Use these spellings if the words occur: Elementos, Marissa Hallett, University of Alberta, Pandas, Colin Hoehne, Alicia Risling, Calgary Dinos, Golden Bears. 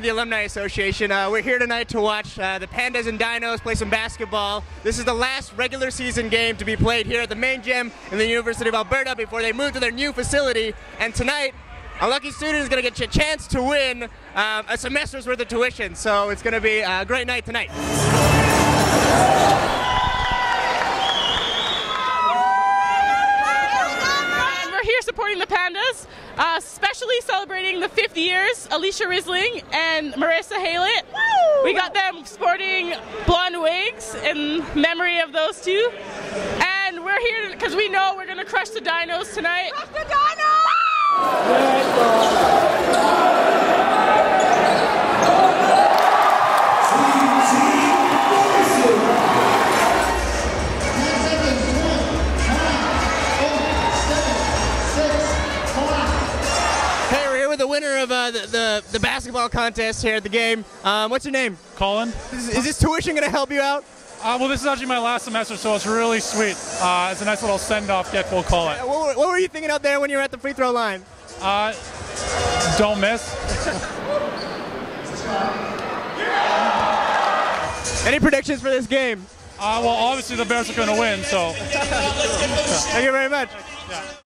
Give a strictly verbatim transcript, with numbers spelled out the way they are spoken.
with the Alumni Association. Uh, we're here tonight to watch uh, the Pandas and Dinos play some basketball. This is the last regular season game to be played here at the main gym in the University of Alberta before they move to their new facility. And tonight, a lucky student is going to get a chance to win uh, a semester's worth of tuition. So it's going to be a great night tonight. And we're here supporting the Pandas. Uh, especially celebrating the fifth years, Alicia Risling and Marissa Hallett. Woo! We got them sporting blonde wigs in memory of those two. And we're here because we know we're going to crush the Dinos tonight. Crush the Dinos! Woo! Of uh, the, the the basketball contest here at the game. Um, what's your name? Colin. Is, is this tuition going to help you out? Uh, well, this is actually my last semester, so it's really sweet. Uh, it's a nice little send-off, get full, call it. Uh, what, what were you thinking out there when you were at the free throw line? Uh, don't miss. Any predictions for this game? Uh, well, obviously the Bears are going to win, so. Thank you very much. Yeah.